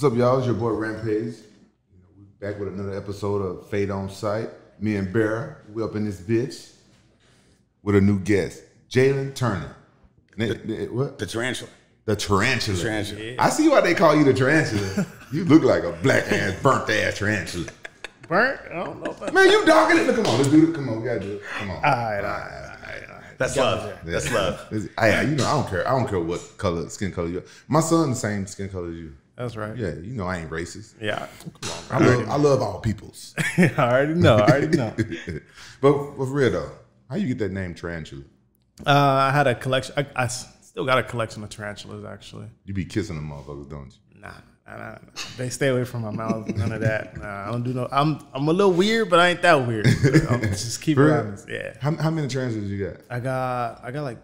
What's up, y'all? It's your boy Rampage. We're back with another episode of Fade on Sight. Me and Bear, we up in this bitch with a new guest, Jalen Turner. The tarantula. The tarantula. The tarantula. Yeah. I see why they call you the tarantula. You look like a black ass, burnt ass tarantula. Burnt? I don't know. About man, you dogging it. Come on, let's do it. Come on, we gotta do it. Come on. All right. That's love. Yeah. That's love. You know, I don't care. I don't care what color, skin color you are. My son, the same skin color as you. That's right. Yeah, you know I ain't racist. Yeah. Come on, bro. I love all peoples. I already know. I already know. But for real though, how you get that name tarantula? I had a collection. I still got a collection of tarantulas, actually. You be kissing them motherfuckers, don't you? Nah. They stay away from my mouth. None of that. Nah, I don't do no. I'm a little weird, but I ain't that weird. I'm just keep it honest. Yeah. How many tarantulas you got? I got like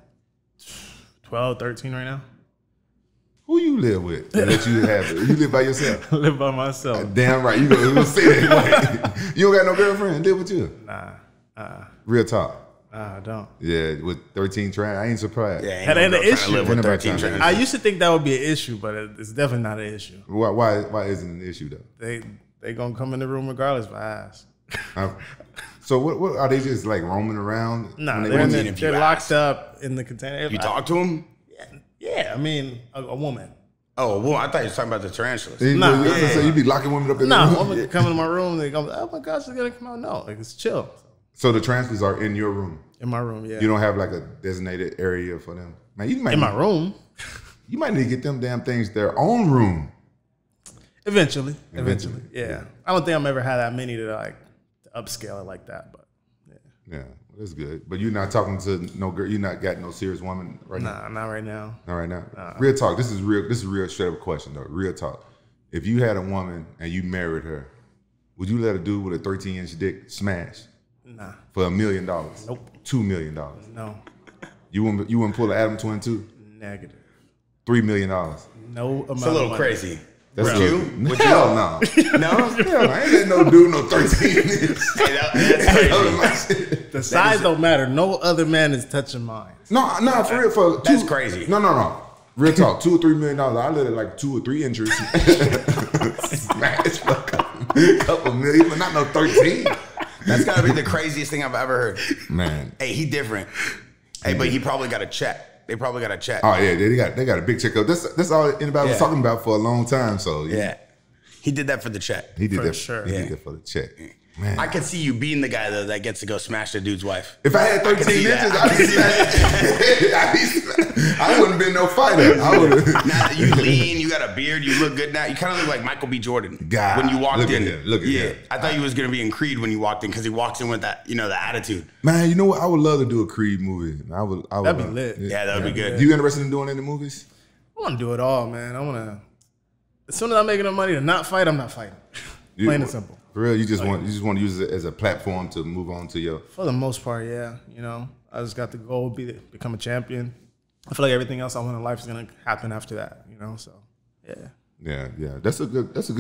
12, 13 right now. Who you live with that you have it? You live by yourself? I live by myself. Damn right. You gonna say that. Like, you don't got no girlfriend. Live with you? Nah. Real talk. I don't. Yeah, with 13 trans, I ain't surprised. Yeah, that ain't an issue. I used to think that would be an issue, but it's definitely not an issue. Why isn't it an issue, though? They gonna come in the room regardless of eyes. So what are they just like roaming around? No, nah, they're locked up in the container. You talk to them? Yeah, I mean, a woman. Oh, well, I thought you were talking about the tarantulas. Nah, yeah. So you be locking women up in the room? No, women come into my room, they go, oh my gosh, they're gonna come out. No, like, it's chill. So the tarantulas are in your room? In my room, yeah. You don't have like a designated area for them? Man, you might my room. You might need to get them damn things their own room. Eventually. Yeah. I don't think I've ever had that many to like upscale it like that, but yeah. Yeah, that's good. But you're not talking to no girl, you're not got no serious woman right now? Nah, not right now. Not right now? Nah. Real talk, this is a real straight up question though, real talk. If you had a woman and you married her, would you let a dude with a 13-inch dick smash? Nah. For $1 million? Nope. $2 million? No. You wouldn't pull an Adam Twin too? Negative. $3 million? No amount. It's a little crazy. That's you? Hell no. No? Hell, I ain't let no dude no 13 minutes. That's crazy. The size don't matter. No other man is touching mine. No, for real. For that's two, crazy. No. Real talk. $2 or $3 million. I let it like 2 or 3 inches. Smash fuck up. Couple million, but not no 13. That's gotta be the craziest thing I've ever heard. Man. Hey, he different. Hey, but he probably got a check. They probably got a check. Oh yeah, they got a big check up. That's all anybody was talking about for a long time. So yeah. He did that for the check. He did that for sure. He did that for the check. Man. I could see you being the guy though that gets to go smash the dude's wife. If I had 13 inches, I'd be smashed. I wouldn't have been no fighter. I would have. Now that you lean, you got a beard, you look good now. You kind of look like Michael B. Jordan God, when you walked in. Look at him. I thought you was gonna be in Creed when you walked in because he walks in with that, you know, the attitude. Man, you know what? I would love to do a Creed movie. I would. That'd be lit. Yeah, that'd be good. You interested in doing any movies? I want to do it all, man. I want to. As soon as I make enough money to not fight, I'm not fighting. Plain and simple. For real, you just want to use it as a platform to move on to your. For the most part, yeah. You know, I just got the goal to become a champion. I feel like everything else I want in life is gonna happen after that. You know, so yeah. Yeah. That's a good thing. That's a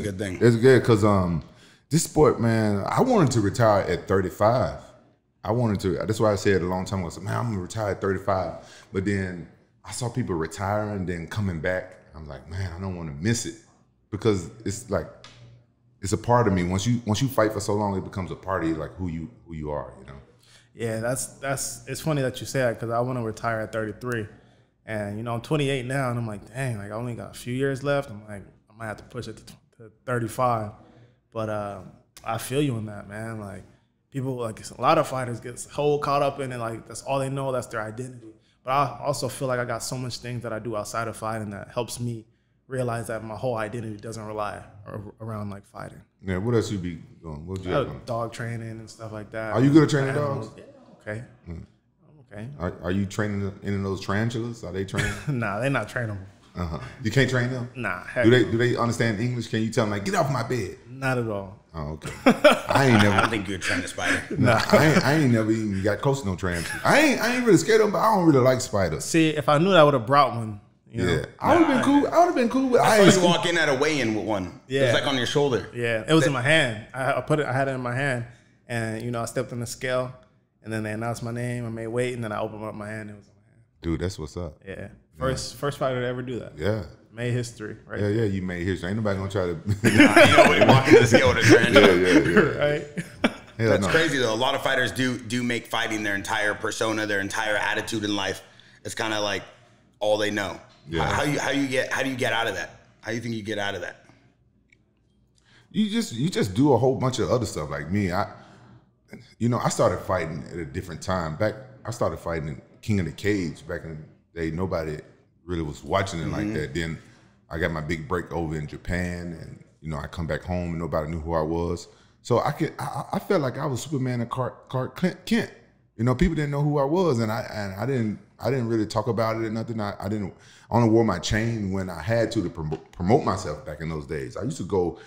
good thing. That's good because this sport, man. I wanted to retire at 35. I wanted to. That's why I said a long time ago. I said, man, I'm gonna retire at 35. But then I saw people retiring, then coming back. I'm like, man, I don't want to miss it because it's like. It's a part of me. Once you fight for so long, it becomes a part of you, like who you are, you know. Yeah, that's. It's funny that you say that because I want to retire at 33, and you know I'm 28 now, and I'm like, dang, like I only got a few years left. I'm like, I might have to push it to 35, but I feel you on that, man. Like people, like a lot of fighters get whole caught up in it, like that's all they know, that's their identity. But I also feel like I got so much things that I do outside of fighting that helps me realize that my whole identity doesn't rely around like fighting. Yeah, what else you be doing? What you have dog training and stuff like that. Are you good at training dogs? Yeah, okay. Mm. Okay. Are you training any of those tarantulas? Are they trained? Nah, they're not trainable. You can't train them? Nah. Do they understand English? Can you tell them like get off my bed? Not at all. Oh, okay. I ain't never. I don't think you're trying to spider. Nah, I ain't never even got close to no tarantula. I ain't really scared of them, but I don't really like spiders. See, if I knew that, I would have brought one. You know? Yeah, I would have been cool. With I was walking at a weigh-in with one. Yeah, it was like on your shoulder. Yeah, it was in my hand. I had it in my hand, and you know, I stepped on the scale, and then they announced my name. I made weight, and then I opened up my hand. It was in my hand. Dude, that's what's up. Yeah, First fighter to ever do that. Yeah. Made history, right? Yeah, yeah, you made history. Ain't nobody gonna try to. Right. Hell, that's crazy though. A lot of fighters do make fighting their entire persona, their entire attitude in life. It's kind of like all they know. Yeah. How do you get out of that? How do you think you get out of that? You just do a whole bunch of other stuff. Like me, I started fighting at a different time. I started fighting in King of the Cage back in the day. Nobody really was watching it like that. Then I got my big break over in Japan, and I come back home and nobody knew who I was. So I felt like I was Superman and Clark Kent. People didn't know who I was, and I didn't really talk about it or nothing. I only wore my chain when I had to promote myself back in those days. I used to go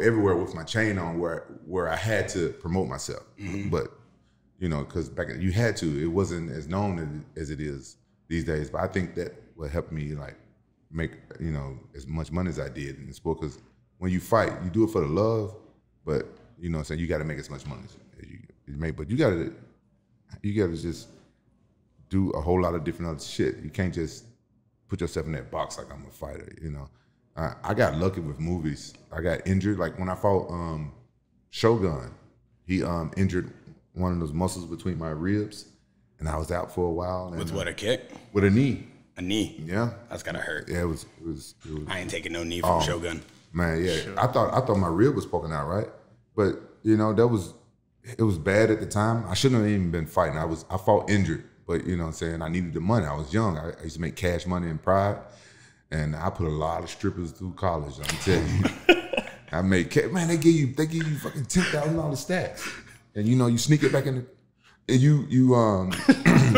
everywhere with my chain on where I had to promote myself. But because back you had to, it wasn't as known as it is these days. But I think that what helped me like make as much money as I did in the sport, because when you fight, you do it for the love. But you got to make as much money as you make. But you gotta just do a whole lot of different other shit. You can't just put yourself in that box like I'm a fighter. I got lucky with movies. I got injured like when I fought Shogun. He injured one of those muscles between my ribs, and I was out for a while. And, with what, a kick? With a knee. A knee. Yeah. That's gotta hurt. Yeah, it was. I ain't taking no knee from Shogun. Man, yeah. Sure. I thought my rib was poking out, right? But it was bad at the time. I shouldn't have even been fighting. I fought injured, but I needed the money. I was young. I used to make cash money in Pride, and I put a lot of strippers through college. I'm telling you, I made cash. Man, they give you fucking $10,000 stats, and you sneak it back in the. And you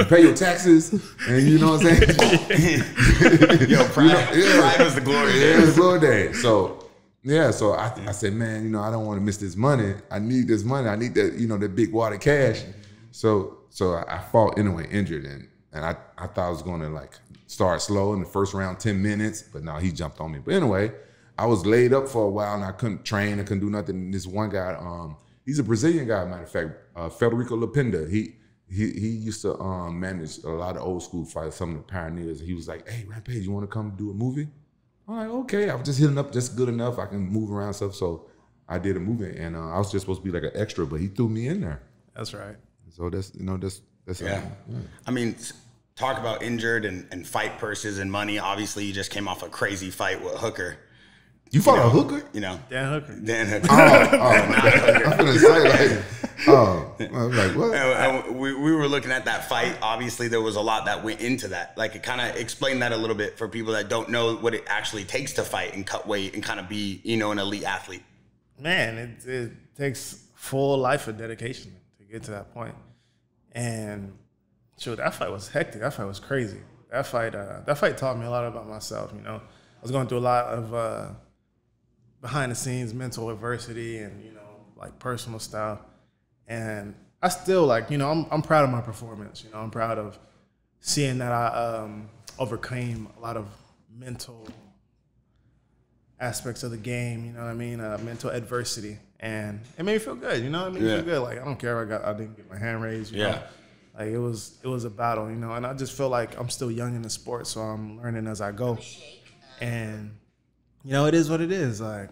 pay your taxes, and Yo, Pride was the glory day. Yeah, it was the glory day. So, yeah, so I said, man, I don't want to miss this money. I need this money. I need that, that big wad of cash. So I fought anyway, injured, and I thought I was going to, start slow in the first round, 10 minutes, but no, he jumped on me. But anyway, I was laid up for a while, and I couldn't train. I couldn't do nothing. And this one guy, he's a Brazilian guy, matter of fact, Federico Lapinda. He used to manage a lot of old school fights, some of the pioneers. He was like, "Hey, Rampage, you want to come do a movie?" I'm like, "Okay." I was just hitting up, just good enough. I can move around stuff, so I did a movie, and I was just supposed to be like an extra, but he threw me in there. That's right. So that's yeah. Yeah. I mean, talk about injured and fight purses and money. Obviously, you just came off a crazy fight with Hooker. You fought a hooker? Dan Hooker. Dan Hooker. I'm gonna say I was like, what? And we were looking at that fight. Obviously, there was a lot that went into that. Like, it kind of explained that a little bit for people that don't know what it actually takes to fight and cut weight and kind of be, an elite athlete. Man, it takes full life of dedication to get to that point. And shoot, that fight was hectic. That fight was crazy. That fight taught me a lot about myself. I was going through a lot of behind the scenes mental adversity and personal stuff, and I still I'm proud of my performance. I'm proud of seeing that I overcame a lot of mental aspects of the game, mental adversity, and it made me feel good. It made me feel good. Like, I don't care if I didn't get my hand raised. You know? Like, it was a battle, and I just feel like I'm still young in the sport, so I'm learning as I go, and it is what it is. Like,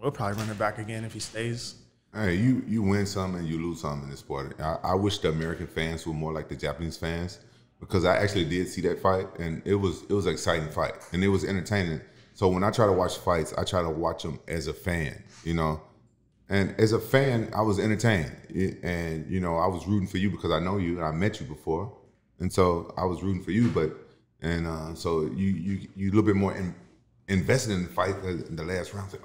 we'll probably run it back again if he stays. Hey, you win some and you lose some in this sport. I wish the American fans were more like the Japanese fans, because I actually did see that fight, and it was an exciting fight, and it was entertaining. So when I try to watch fights, I try to watch them as a fan, And as a fan, I was entertained, and I was rooting for you because I know you and I met you before, and so I was rooting for you. But so you a little bit more invested in the fight in the last round. Like,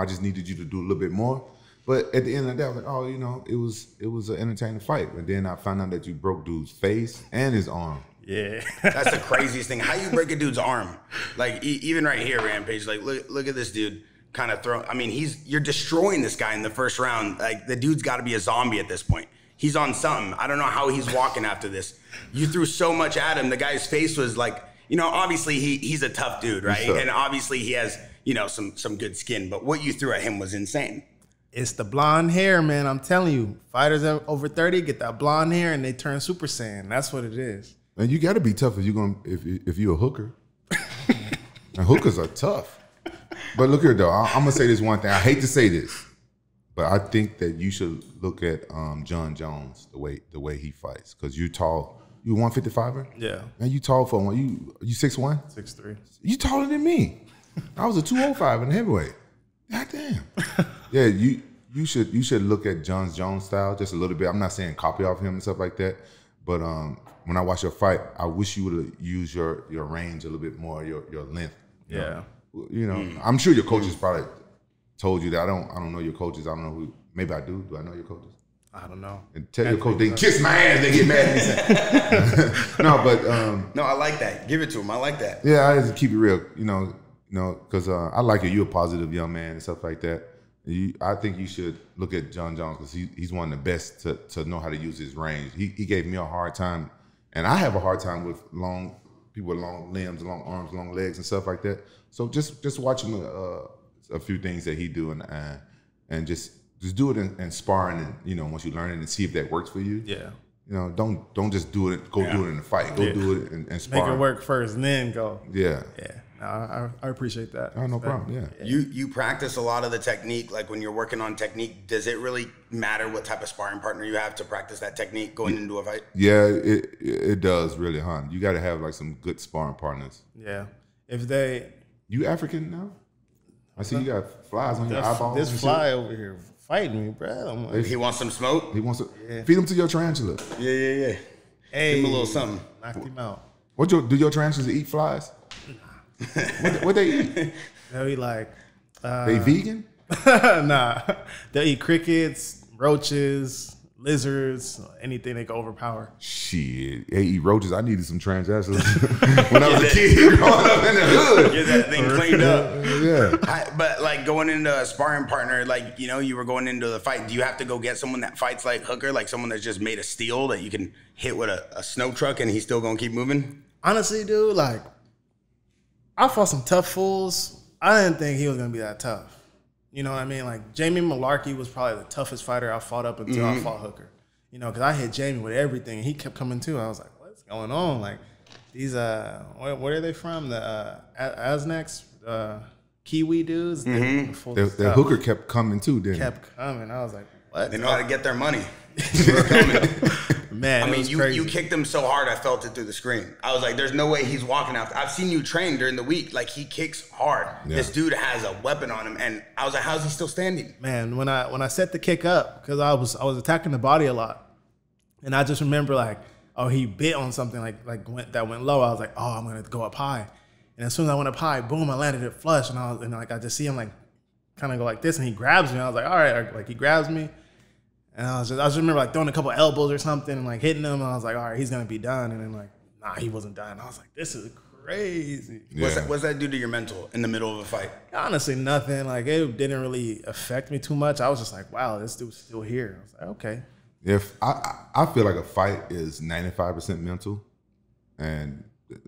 I just needed you to do a little bit more. But at the end of that, I was like, it was an entertaining fight. But then I found out that you broke dude's face and his arm. Yeah, that's the craziest thing. How you break a dude's arm? Like, even right here, Rampage. Like, look at this dude. Kind of throw. I mean, you're destroying this guy in the first round. Like, the dude's got to be a zombie at this point. He's on something. I don't know how he's walking after this. You threw so much at him. The guy's face was like. Obviously he's a tough dude, right? Sure. And obviously he has, some good skin. But what you threw at him was insane. It's the blonde hair, man. I'm telling you, fighters over 30 get that blonde hair and they turn Super Saiyan. That's what it is. Now you got to be tough if you're gonna if you're a hooker. Now, hookers are tough. But look here, though. I'm gonna say this one thing. I hate to say this, but I think that you should look at John Jones the way he fights, because you're tall. You 155er? Yeah. Man, you tall for one. You 6'1"? 6'3". You taller than me. I was a 205 in the heavyweight. God damn. Yeah, you should look at John Jones' style just a little bit. I'm not saying copy off him and stuff like that, but when I watch your fight, I wish you would use your range a little bit more, your length. Yeah. You know, I'm sure your coaches probably told you that. I don't know your coaches. I don't know who. Maybe I do. Do I know your coaches? I don't know. And tell your coach they kiss my ass. They get mad at me. No, but no, I like that. Give it to him. I like that. Yeah, I just keep it real. You know, because I like you. You're a positive young man and stuff like that. I think you should look at John Jones, because he's one of the best to know how to use his range. He gave me a hard time, and I have a hard time with long people with long limbs, long arms, long legs, and stuff like that. So just watch him a few things that he do, and just do it in sparring, and once you learn it and see if that works for you. Yeah. You know, don't just do it. Go do it in the fight. Go do it in sparring. Make it work first, and then go. Yeah. Yeah. I appreciate that. Oh, no problem. Yeah. You practice a lot of the technique. Like when you're working on technique, does it really matter what type of sparring partner you have to practice that technique going into a fight? Yeah, it does really, huh? You got to have like some good sparring partners. Yeah. If they. You African now? I see you got flies on your eyeballs. This fly over here fighting me, bro. Like, he wants some smoke. He wants to feed him to your tarantula. Yeah. Hey, give him a little something. Knocked him out. Do your tarantulas eat flies? What they eat? They'll eat like they vegan? Nah. They'll eat crickets, roaches, lizards, anything they can overpower. Shit. They eat roaches. I needed some tarantulas when I was a kid growing up in the hood. Get that thing cleaned up. Yeah. But like going into a sparring partner, like you were going into the fight, do you have to go get someone that fights like Hooker, like someone that's just made of steel that you can hit with a snow truck and he's still gonna keep moving? Honestly, dude, like I fought some tough fools. I didn't think he was going to be that tough. You know what I mean? Like, Jamie Mularkey was probably the toughest fighter I fought up until I fought Hooker. You know, because I hit Jamie with everything, and he kept coming too. I was like, what's going on? Like, these, where are they from? The Aznex, Kiwi dudes? The Hooker kept coming too, didn't he? Kept coming. I was like, what? They know how to get their money. Man, I mean, you kicked him so hard, I felt it through the screen. I was like, there's no way he's walking out. I've seen you train during the week. Like, he kicks hard. Yeah. This dude has a weapon on him. And I was like, how's he still standing? Man, when I set the kick up, because I was attacking the body a lot. And I just remember, like, oh, he bit on something that went low. I was like, oh, I'm going to go up high. And as soon as I went up high, boom, I landed it flush. And like, I just see him, like, kind of go like this. And he grabs me. I was like, all right. Like, he grabs me. And I just remember like throwing a couple elbows or something and like hitting him. And I was like, all right, he's going to be done. And then like, nah, he wasn't done. I was like, this is crazy. Yeah. What's that do to your mental in the middle of a fight? Honestly, nothing. Like, it didn't really affect me too much. I was just like, wow, this dude's still here. I was like, okay. If I feel like a fight is 95% mental. And,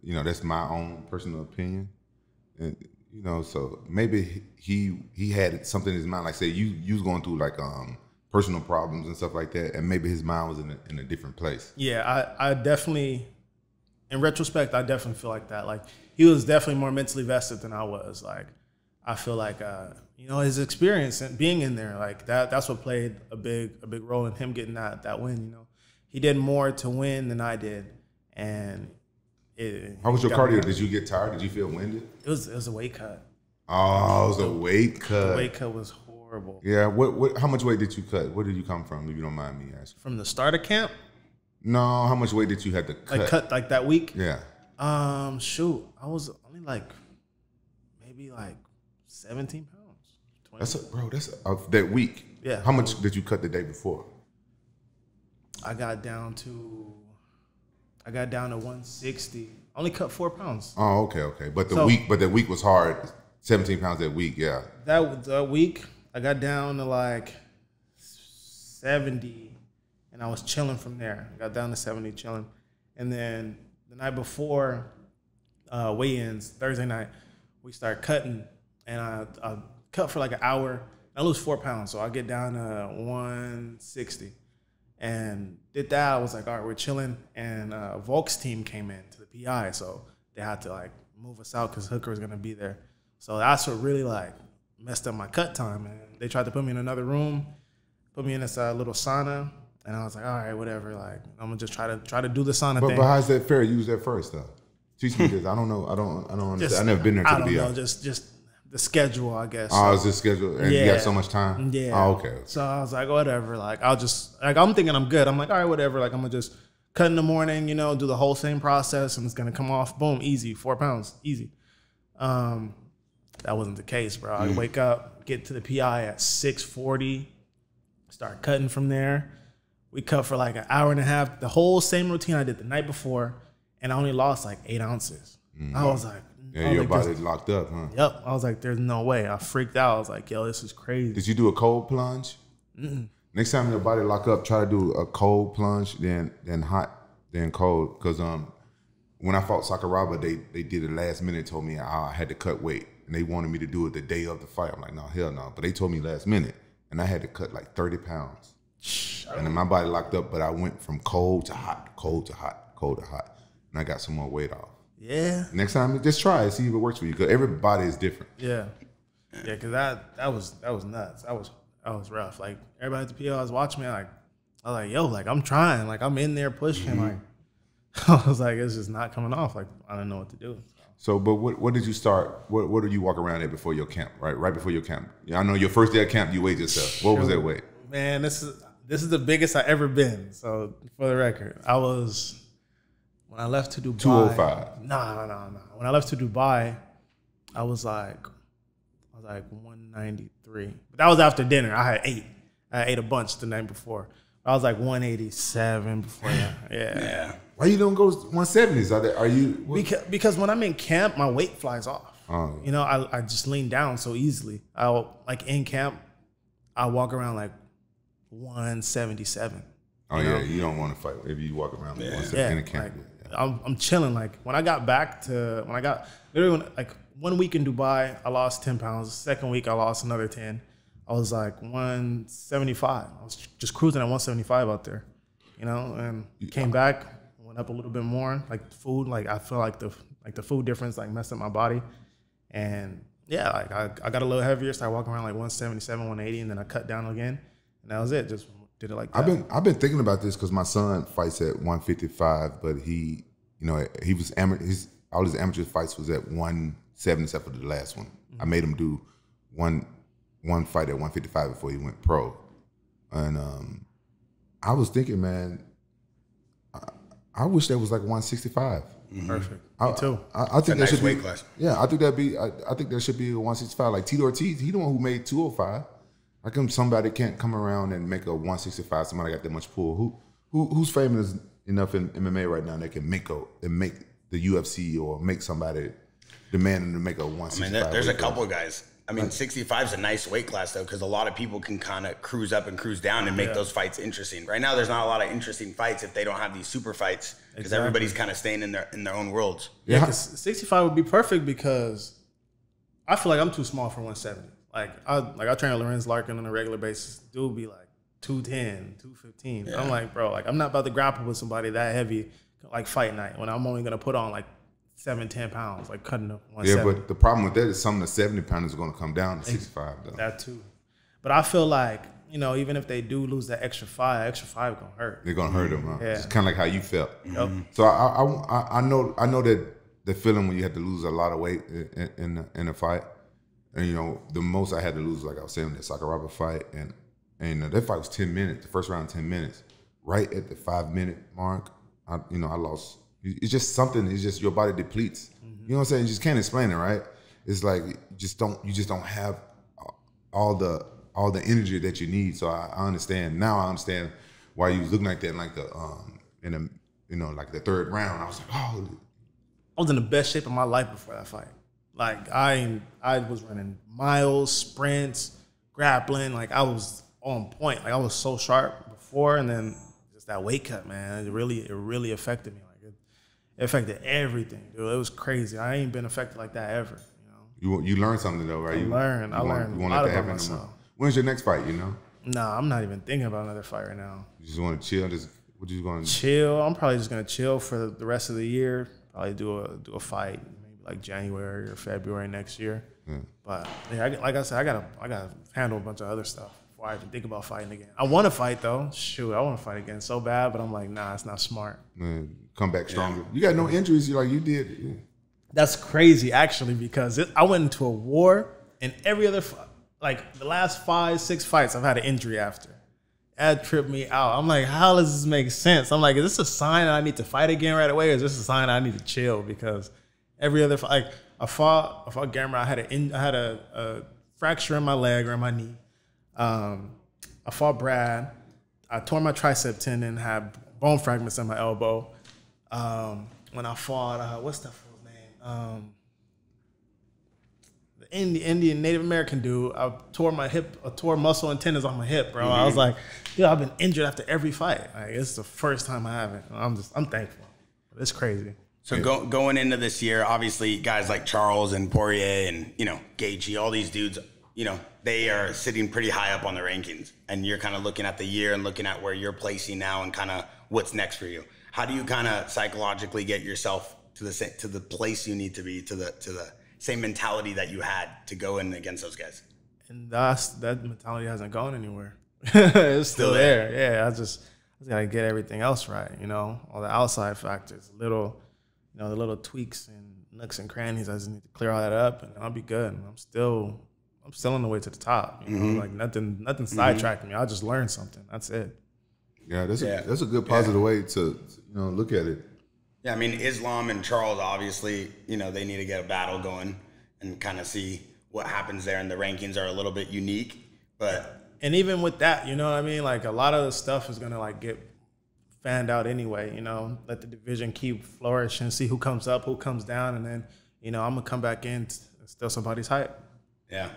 that's my own personal opinion. And, so maybe he had something in his mind. Like, say you was going through like, personal problems and stuff like that, and maybe his mind was in a different place. Yeah, I definitely, in retrospect, I definitely feel like that. Like, he was definitely more mentally vested than I was. Like, I feel like, his experience and being in there, like that's what played a big role in him getting that win. He did more to win than I did, and it. How was your cardio? Did you get tired? Did you feel winded? It was a weight cut. Oh, it was a weight cut. The weight cut was. Yeah, how much weight did you cut? Where did you come from, if you don't mind me asking? From the start of camp? No, how much weight did you have to cut? Like that week? Yeah. Shoot, I was only like, maybe like 17 pounds. 20. That week? Yeah. How much did you cut the day before? I got down to 160. Only cut 4 pounds. Oh, okay. But that week was hard. 17 pounds that week, yeah. That week. I got down to like 70, and I was chilling from there. I got down to 70, chilling. And then the night before weigh-ins, Thursday night, we start cutting, and I cut for like an hour. I lose 4 pounds, so I get down to 160. and did that. I was like, all right, we're chilling. And Volk's team came in to the PI, so they had to like move us out because Hooker was gonna be there. So that's what really like messed up my cut time. And they tried to put me in another room, put me in this little sauna, and I was like, all right, whatever. Like I'm gonna just try to do the sauna thing. But how's that fair? Use that first though. Teach me this. I don't know. I don't understand. I've never been there to the PI. I don't know. Just the schedule, I guess. Oh, it's the schedule, and yeah. You got so much time. Yeah. Oh, okay. So I was like, whatever. Like I'll just like I'm thinking I'm good. I'm like, all right, whatever. Like I'm gonna just cut in the morning, you know, do the whole same process, and it's gonna come off. Boom, easy, 4 pounds, easy. That wasn't the case, bro. I wake up, get to the PI at 6:40, start cutting from there. We cut for like an hour and a half. The whole same routine I did the night before, and I only lost like 8 ounces. I was like. Yeah, your body's locked up, huh? Yep. I was like, there's no way. I freaked out. I was like, yo, this is crazy. Did you do a cold plunge? Next time your body lock up, try to do a cold plunge, then hot, then cold. Because when I fought Sakuraba, they did it last minute, told me I had to cut weight. And they wanted me to do it the day of the fight. I'm like, no, hell no. But they told me last minute. And I had to cut like 30 pounds. And then my body locked up, but I went from cold to hot, cold to hot, cold to hot. And I got some more weight off. Yeah. Next time, just try it. See if it works for you. Because everybody is different. Yeah. Yeah, because that was nuts. I was rough. Like, everybody at the PL was watching me. Like, I was like, yo, like, I'm trying. Like, I'm in there pushing. Like, I was like, it's just not coming off. Like, I don't know what to do. So, but what did you start? What did you walk around at before your camp, right? Right before your camp. I know your first day at camp, you weighed yourself. What was that weight? Man, this is the biggest I ever been. So, for the record, I was... When I left to Dubai, 205. No. When I left to Dubai, I was like 193. But that was after dinner. I ate a bunch the night before. I was like 187 before that. Yeah. Why you don't go 170s? Are you? Because when I'm in camp, my weight flies off. Oh. You know, I just lean down so easily. In camp, I walk around like 177. Oh, you know? Yeah, you don't want to fight if you walk around with one in a camp. Like, I'm chilling. Like, when I got back to, like 1 week in Dubai, I lost 10 pounds. The second week, I lost another 10. I was like 175. I was just cruising at 175 out there, you know, and came back, went up a little bit more. Like, food, like, I feel like the food difference, like, messed up my body. And, yeah, like, I got a little heavier, started walking around like 177, 180, and then I cut down again. And that was it, just... Did it like that. I've been thinking about this because my son fights at 155, but he, you know, he was all his amateur fights was at 170 except for the last one. I made him do one fight at 155 before he went pro, and I was thinking, man, I wish that was like 165. Perfect. Me too. I think that should be. Yeah, I think that'd be. I think there should be a 165. Like Tito Ortiz, he the one who made 205. How come somebody can't come around and make a 165? Somebody got that much pull. Who's famous enough in MMA right now that can make the UFC or make somebody demand them to make a 165? I mean, there's a couple of guys. I mean, 65 is a nice weight class though, because a lot of people can kind of cruise up and cruise down and make those fights interesting. Right now, there's not a lot of interesting fights if they don't have these super fights, because everybody's kind of staying in their own worlds. Yeah, 65 would be perfect because I feel like I'm too small for 170. Like I train Lorenz Larkin on a regular basis. Dude be like 210, 215. Yeah. I'm like, bro, like I'm not about to grapple with somebody that heavy like fight night when I'm only gonna put on like 7, 10 pounds, like cutting up 170. Yeah, but the problem with that is some of the 70-pounders are gonna come down to 65 though. That too. But I feel like, you know, even if they do lose that extra five gonna hurt. They're gonna hurt them, huh? Yeah. It's kinda like how you felt. Yep. So I know that the feeling when you have to lose a lot of weight in a fight. And, you know, the most I had to lose, like I was saying, the Sakuraba fight. And that fight was 10 minutes, the first round 10 minutes. Right at the 5-minute mark, I lost. It's just something, it's just your body depletes. You know what I'm saying? You just can't explain it, right? It's like you just don't have all the energy that you need. So I understand, now I understand why you was looking like that in like the, like the third round. I was like, oh. I was in the best shape of my life before that fight. Like I was running miles, sprints, grappling. Like I was on point. Like I was so sharp before, and then just that weight cut, man. It really affected me. Like it affected everything, dude. It was crazy. I ain't been affected like that ever. You know. You learned something though, right? I learned. I learned a lot about myself. When's your next fight? You know. Nah, I'm not even thinking about another fight right now. You just want to chill? Just, what you going to chill? I'm probably just going to chill for the rest of the year. Probably do a fight maybe like January or February next year. Yeah. But yeah, like I said, I gotta handle a bunch of other stuff before I even think about fighting again. I want to fight though. Shoot, I want to fight again so bad, but I'm like, nah, it's not smart. Man, come back stronger. Yeah. You got no injuries. You like you did. Yeah. That's crazy actually, because I went into a war, and every other like the last 5, 6 fights I've had an injury after. That tripped me out. I'm like, how does this make sense? I'm like, is this a sign that I need to fight again right away, or is this a sign I need to chill? Because every other fight, like, I fought Gamera. I had a fracture in my leg or in my knee. I fought Brad. I tore my tricep tendon, had bone fragments in my elbow. When I fought, what's that fool's name? The Indian Native American dude. I tore my hip. I tore muscle and tendons on my hip, bro. Mm-hmm. I was like, dude, I've been injured after every fight. Like, it's the first time I haven't. I'm thankful. It's crazy. So going into this year, obviously guys like Charles and Poirier and, you know, Gaethje, all these dudes, you know, they are sitting pretty high up on the rankings, and you're kind of looking at the year and looking at where you're placing now and kind of what's next for you. How do you kind of psychologically get yourself to the place you need to be, to the same mentality that you had to go in against those guys? And that mentality hasn't gone anywhere. It's still there. Yeah, I just gotta get everything else right, you know, all the outside factors, you know, the little tweaks and nooks and crannies. I just need to clear all that up, and I'll be good. And I'm still on the way to the top. You know? Mm-hmm. Like nothing sidetracked me. I just learned something. That's it. Yeah, that's a good positive way to, you know, look at it. Yeah, I mean, Islam and Charles, obviously, you know, they need to get a battle going and kind of see what happens there. And the rankings are a little bit unique, but and even with that, you know what I mean? Like, a lot of the stuff is gonna like get fanned out anyway, you know, let the division keep flourishing, see who comes up, who comes down, and then, you know, I'm going to come back in and steal somebody's hype. Yeah,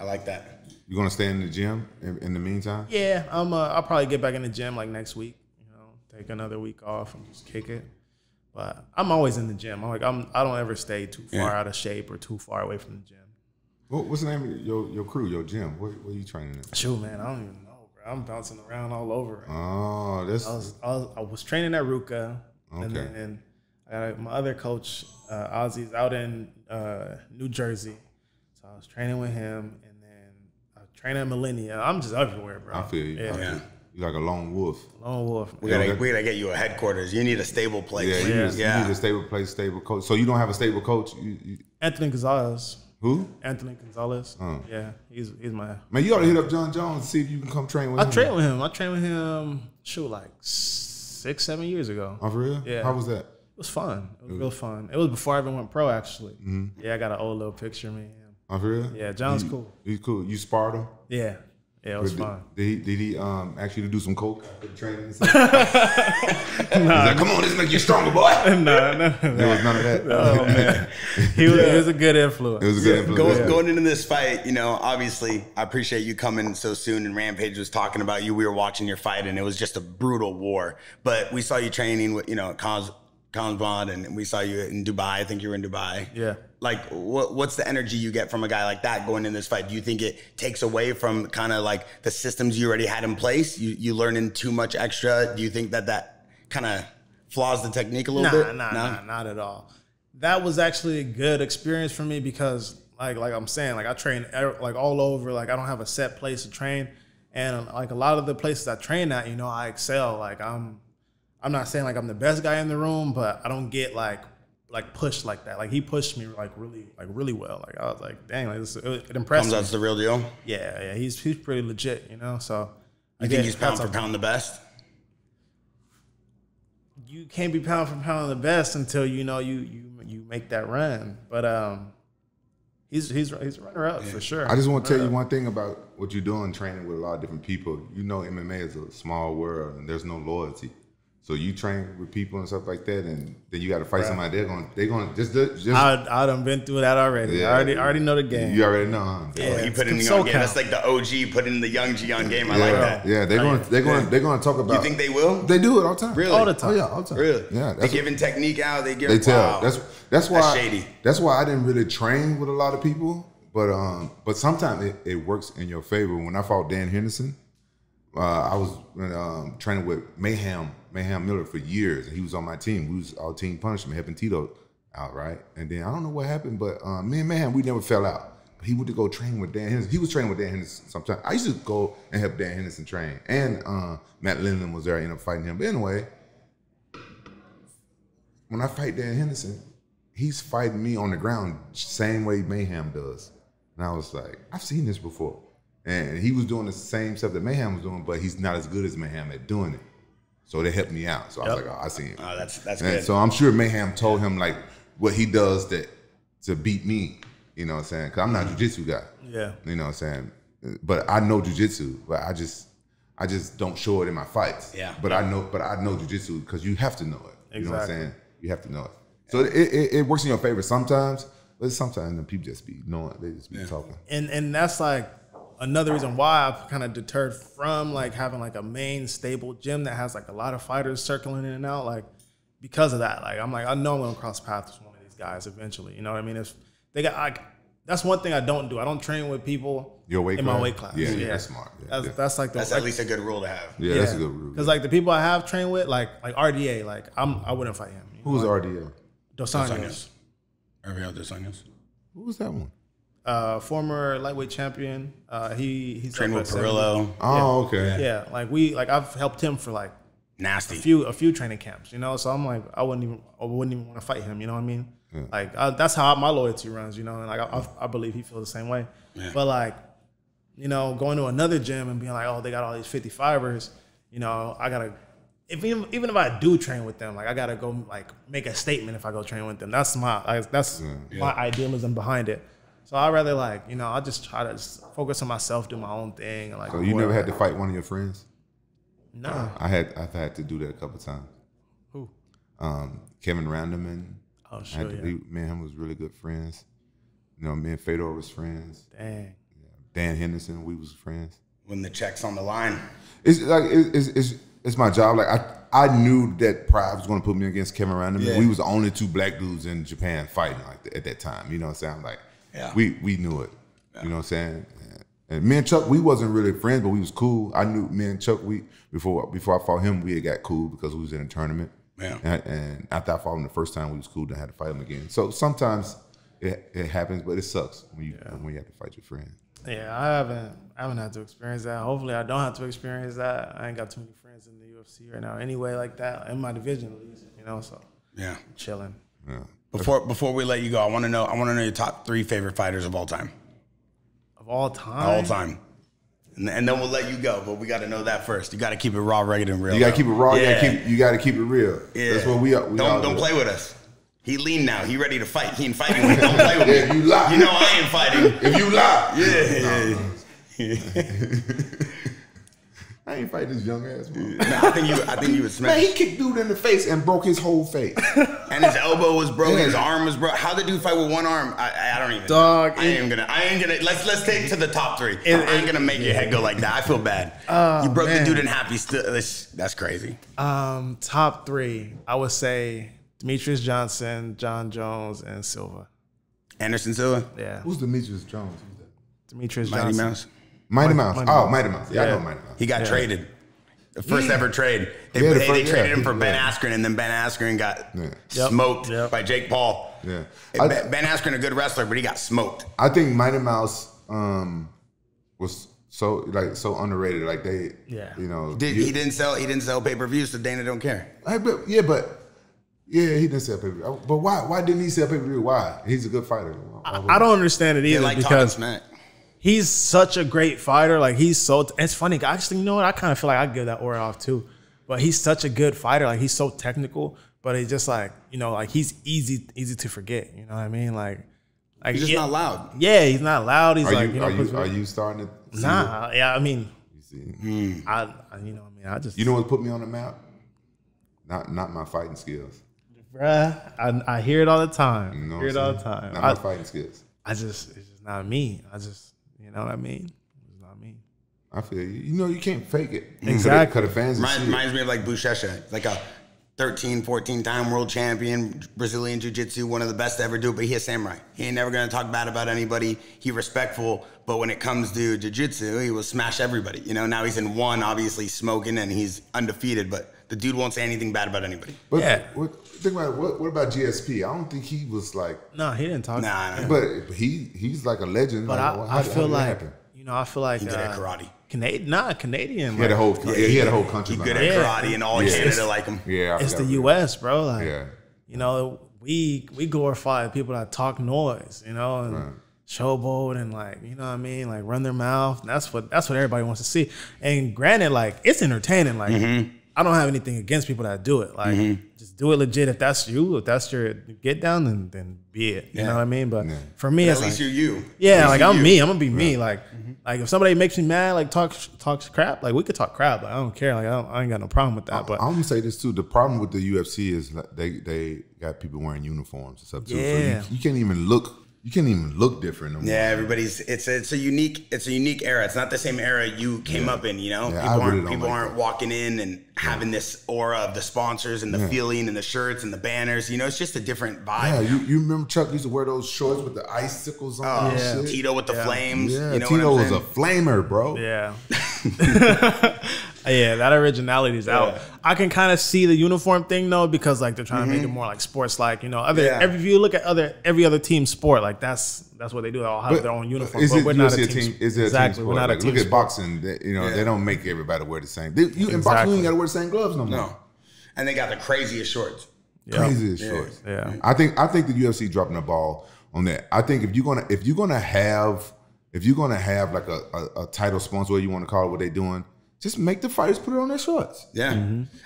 I like that. You going to stay in the gym in the meantime? Yeah, I'll probably get back in the gym like next week, you know, take another week off and just kick it. But I'm always in the gym. I don't ever stay too far out of shape or too far away from the gym. What's the name of your crew, your gym? What are you training in? Shoot, man, I don't even know. I'm bouncing around all over. Oh, this. I was training at Ruka, okay. and my other coach, Ozzy's out in New Jersey, so I was training with him, and then I trained at Millennia. I'm just everywhere, bro. I feel you. Yeah. You're like a lone wolf. Lone wolf. We gotta get you a headquarters. You need a stable place. You need a stable place, stable coach. So you don't have a stable coach. You... Anthony Gonzalez. Who? Anthony Gonzalez. Yeah, he's my... Man, you ought to hit up John Jones and see if you can come train with him. I trained with him. I trained with him, shoot, like 6, 7 years ago. Oh, for real? Yeah. How was that? It was fun. It was real fun. It was before I even went pro, actually. Mm-hmm. Yeah, I got an old little picture of me and him. Oh, for real? Yeah, John's cool. He's cool. You sparred him? Yeah. Yeah, it was fun. Did he ask you to do some coke after the training and stuff? He's like, come on, this make you stronger, boy. No. There was none of that. Oh, man. He was a good influence. It was a good influence. Going into this fight, you know, obviously, I appreciate you coming so soon, and Rampage was talking about you. We were watching your fight, and it was just a brutal war. But we saw you training with, you know, Colin Vaughn, and we saw you in Dubai. I think you were in Dubai. Yeah. Like, what's the energy you get from a guy like that going in this fight? Do you think it takes away from kind of like the systems you already had in place? You learning too much extra? Do you think that kind of flaws the technique a little bit? Nah, not at all. That was actually a good experience for me because, like I'm saying, like I train like all over. Like I don't have a set place to train, and like a lot of the places I train at, you know, I excel. Like I'm not saying like I'm the best guy in the room, but I don't get like pushed like that. Like he pushed me like really well. Like I was like, dang, like it impressed me. That's the real deal. Yeah. He's pretty legit, you know. So I think he's pound for pound the best. You can't be pound for pound the best until you know you make that run. But he's a runner up for sure. I just want to tell you one thing about what you're doing, training with a lot of different people. You know, MMA is a small world and there's no loyalty. So you train with people and stuff like that, and then you got to fight somebody. They're going just. I done been through that already. Yeah. I already know the game. You already know, huh? Yeah, you put in the young game. That's like the OG putting the young G on game. I like that. Yeah, they're going to talk about. You think they will? They do it all the time. Really? All the time. Oh yeah, all the time. Really? Yeah. They're giving technique out. They tell. Wow. That's shady. That's why I didn't really train with a lot of people, but sometimes it works in your favor. When I fought Dan Henderson, I was training with Mayhem Miller for years, and he was on my team. We was all team punishment, helping Tito out, right? And then I don't know what happened, but me and Mayhem, we never fell out. He went to go train with Dan Henderson. He was training with Dan Henderson sometimes. I used to go and help Dan Henderson train. And Matt Lindland was there. I ended up fighting him. But anyway, when I fight Dan Henderson, he's fighting me on the ground same way Mayhem does. And I was like, I've seen this before. And he was doing the same stuff that Mayhem was doing, but he's not as good as Mayhem at doing it. So they helped me out. So I was like, oh, I see it. Oh, that's good. So I'm sure Mayhem told him like what he does to beat me. You know what I'm saying? Because I'm not a jiu-jitsu guy. Yeah. You know what I'm saying? But I know jiu-jitsu, but I just don't show it in my fights. Yeah. But I know jiu-jitsu because you have to know it. Exactly. You know what I'm saying? You have to know it. So it works in your favor sometimes, but sometimes the people just be knowing, they just be talking. And that's like another reason why I've kind of deterred from like having like a main stable gym that has like a lot of fighters circling in and out, like because of that. Like I'm like, I know I'm gonna cross paths with one of these guys eventually. You know what I mean? If they got, that's one thing I don't do. I don't train with people in my weight class. Yeah, yeah. That's smart. Yeah, that's like that's at least a good rule to have. Yeah, that's a good rule. Because like the people I have trained with, like RDA, like I wouldn't fight him. Who's RDA? Dos Anjos. Ariel Dos Anjos. Who was that one? Former lightweight champion. He's trained with Perillo. Oh, okay. Yeah, like I've helped him for like a few training camps, you know. So I'm like, I wouldn't even want to fight him. You know what I mean? Yeah. Like that's how my loyalty runs, you know, and like I believe he feels the same way. Yeah. But like, you know, going to another gym and being like, oh, they got all these 55ers, you know, I gotta, even if I do train with them, like I gotta go like make a statement if I go train with them. That's my idealism behind it. So I rather like, you know, I just try to just focus on myself, do my own thing. And like, so you never had to fight one of your friends? No, I've had to do that a couple times. Who? Kevin Randleman. Oh, sure, me and him was really good friends. You know, me and Fedor was friends. Dang. Yeah. Dan Henderson, we was friends. When the check's on the line. It's like, it's my job. Like, I knew that Pride was going to put me against Kevin Randleman. Yeah. We was the only two black dudes in Japan fighting like that, at that time. You know what I'm saying? Like, yeah. we knew it. Yeah. You know what I'm saying? And me and Chuck, we wasn't really friends, but we was cool. I knew me and Chuck, before I fought him, we had got cool because we was in a tournament. Yeah. And after I fought him the first time, we was cool. Then I had to fight him again. So sometimes it happens, but it sucks when you have to fight your friend. Yeah, I haven't had to experience that. Hopefully, I don't have to experience that. I ain't got too many friends in the UFC right now, anyway, like that in my division, at least. You know, so yeah, I'm chilling. Yeah. Before we let you go, I want to know your top 3 favorite fighters of all time. Of all time. All time. And then we'll let you go, but we got to know that first. You got to keep it raw, rugged, and real. You got to keep it raw. Yeah. You got to keep it real. Yeah. That's what we are. Don't play with us. He lean now. He ready to fight. He ain't fighting. He don't play with me. If you lie, you know I ain't fighting. If you lie, yeah. I ain't fighting this young ass man. No, I think you would smash. Man, he kicked dude in the face and broke his whole face. And his elbow was broken. Yeah. His arm was broken. How did dude fight with one arm? I don't even. Dog. I ain't gonna. Let's take it to the top 3. I ain't gonna make your head go like that. I feel bad. You broke the dude in half. That's crazy. Top 3. I would say Demetrious Johnson, John Jones, and Silva. Anderson Silva. Yeah. Who's Demetrious Jones? Who's that? Demetrious Johnson. Mighty Mouse. Mighty Mouse. Oh, Mighty Mouse. Yeah, I know Mighty Mouse. He got traded. The first ever trade. They traded him for Ben Askren, and then Ben Askren got smoked by Jake Paul. Yeah, Ben Askren, a good wrestler, but he got smoked. I think Mighty Mouse was so underrated. Like they, you know, he didn't sell pay-per-views, so Dana don't care. He didn't sell pay-per-view. But why? Why didn't he sell pay-per-view? Why? He's a good fighter. I don't understand it either, because he's such a great fighter. Like, he's so, it's funny. Actually, you know what? I kind of feel like I give that aura off too. But he's such a good fighter. Like, he's so technical, but he's just like, you know, like he's easy to forget. You know what I mean? Like he's just not loud. Yeah, he's not loud. He's like, you know, are you starting to? Nah, yeah. I mean, you see, you know, what I mean, I just, you know what put me on the map? Not my fighting skills, bruh. I hear it all the time. You know, hear it all the time. Not my fighting skills. It's just not me. You know what I mean? It's not me. I feel you. You know, you can't fake it. Exactly. Because the fans reminds me of like Bouchesha. Like a 13, 14-time world champion, Brazilian Jiu-Jitsu, one of the best to ever do it, but he a samurai. He ain't never gonna talk bad about anybody. He respectful, but when it comes to Jiu-Jitsu, he will smash everybody. You know, now he's in one, obviously smoking, and he's undefeated, but the dude won't say anything bad about anybody. But yeah. Think about it, what about GSP? I don't think he was like... No, he didn't talk. Nah, but he's like a legend. But like, I feel like... He did at karate. Canadian. He had a whole country. He good at karate and all Canada like him. Yeah, it's the U.S., bro. Like, you know, we glorify people that talk noise, you know, and showboat and like, you know what I mean, like run their mouth. That's what everybody wants to see. And granted, like it's entertaining. Like I don't have anything against people that do it. Like just do it legit. If that's you, if that's your get down, then be it. You know what I mean? But for me, but at least like, you're you. Yeah, like I'm me. I'm gonna be me. Like like if somebody makes me mad, like talks crap, like we could talk crap. Like I don't care. Like I ain't got no problem with that. But I'm gonna say this too. The problem with the UFC is like they got people wearing uniforms and stuff too. Yeah. So you can't even look. You can't even look different. Anymore. Yeah, everybody's. It's a unique era. It's not the same era you came up in. You know, people aren't walking in and having this aura of the sponsors and the feeling and the shirts and the banners. You know, it's just a different vibe. Yeah, you remember Chuck used to wear those shorts with the icicles on. Oh, and shit. Tito with the flames. Yeah, you know Tito was a flamer, bro. Yeah. Yeah, that originality is out. I can kind of see the uniform thing though, because like they're trying to make it more like sports, like you know. If you look at every other team sport, like that's what they do. They all have their own uniform. But we're not a team. Exactly, we're not a team. Look at boxing. You know, they don't make everybody wear the same. In boxing, you ain't got to wear the same gloves no more. No, and they got the craziest shorts. Craziest shorts. Yeah, I think the UFC dropping the ball on that. I think if you're gonna have like a title sponsor, you want to call it what they're doing. Just make the fighters put it on their shorts. Yeah.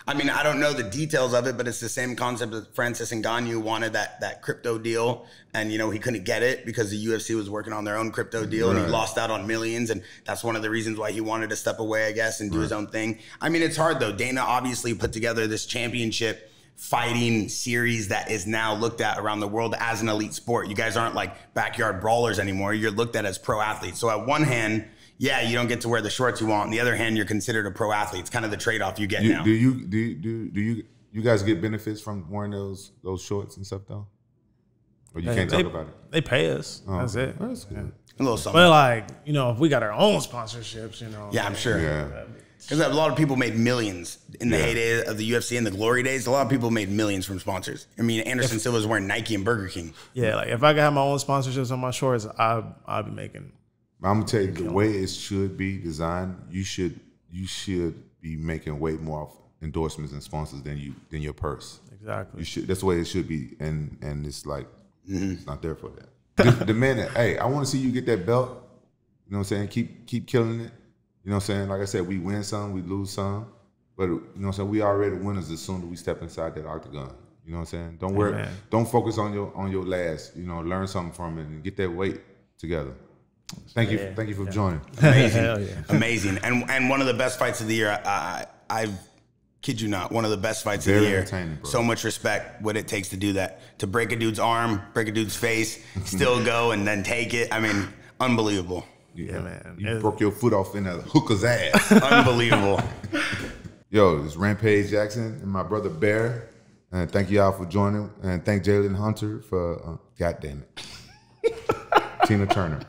I mean, I don't know the details of it, but it's the same concept that Francis Ngannou wanted that crypto deal. And, you know, he couldn't get it because the UFC was working on their own crypto deal and he lost out on millions. And that's one of the reasons why he wanted to step away, I guess, and do his own thing. I mean, it's hard though. Dana obviously put together this championship fighting series that is now looked at around the world as an elite sport. You guys aren't like backyard brawlers anymore. You're looked at as pro athletes. So at one hand, yeah, you don't get to wear the shorts you want. On the other hand, you're considered a pro athlete. It's kind of the trade-off you get now. Do you guys get benefits from wearing those shorts and stuff though? Or you can't talk about it? They pay us. Oh, that's it. That's good. A little something. But like, you know, if we got our own sponsorships, you know. Yeah, I'm sure. Yeah. Because a lot of people made millions in the heyday of the UFC and the glory days. A lot of people made millions from sponsors. I mean, Anderson Silva was wearing Nike and Burger King. Yeah, like if I could have my own sponsorships on my shorts, I'd be making. I'm gonna tell you the way it should be designed. You should be making way more off endorsements and sponsors than your purse. Exactly. You should. That's the way it should be, and it's like it's not there for that. The man that hey, I want to see you get that belt. You know what I'm saying? Keep killing it. You know what I'm saying? Like I said, we win some, we lose some, but you know what I'm saying? We already winners as soon as we step inside that octagon. You know what I'm saying? Don't worry. Amen. Don't focus on your last. You know, learn something from it and get that weight together. Thank you for joining. Amazing, amazing, and one of the best fights of the year. I kid you not, one of the best fights of the year. Bro. So much respect what it takes to do that, to break a dude's arm, break a dude's face, still go and then take it. I mean, unbelievable. Yeah, man, you broke your foot off in a hooker's ass. Unbelievable. Yo, it's Rampage Jackson and my brother Bear, and thank y'all for joining, and thank Jalen Hunter for goddamn it, Tina Turner.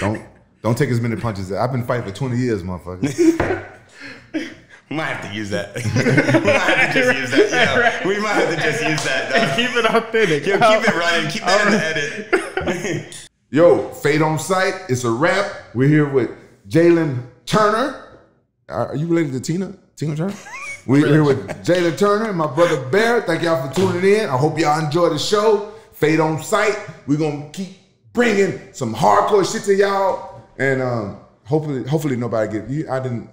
Don't take as many punches. I've been fighting for 20 years, motherfucker. We might have to use that. We might have to just use that. Dog. Keep it authentic. Yo, keep it running. Keep that in the edit. Yo, Fade on Sight. It's a wrap. We're here with Jalen Turner. Are you related to Tina? Tina Turner? We're here with Jalen Turner and my brother Bear. Thank y'all for tuning in. I hope y'all enjoy the show. Fade on Sight. We're going to keep bringing some hardcore shit to y'all, and hopefully nobody gets you. I didn't.